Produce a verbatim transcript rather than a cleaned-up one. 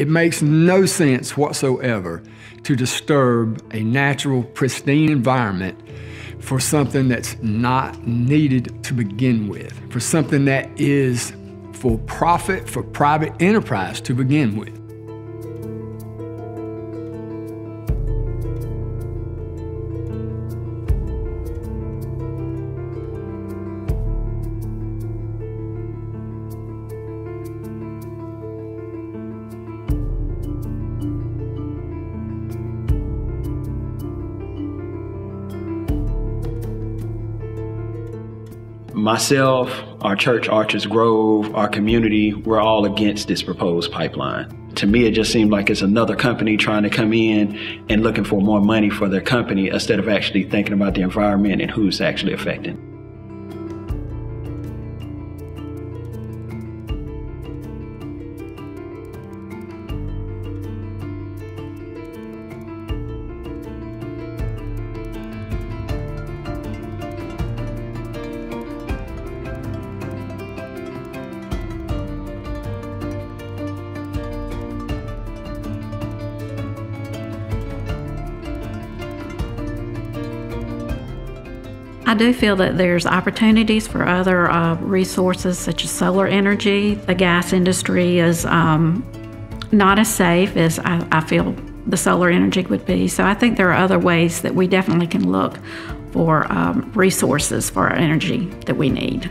It makes no sense whatsoever to disturb a natural, pristine environment for something that's not needed to begin with, for something that is for profit, for private enterprise to begin with. Myself, our church, Archer's Grove, our community, we're all against this proposed pipeline. To me, it just seemed like it's another company trying to come in and looking for more money for their company instead of actually thinking about the environment and who it's actually affecting. I do feel that there's opportunities for other uh, resources such as solar energy. The gas industry is um, not as safe as I, I feel the solar energy would be. So I think there are other ways that we definitely can look for um, resources for our energy that we need.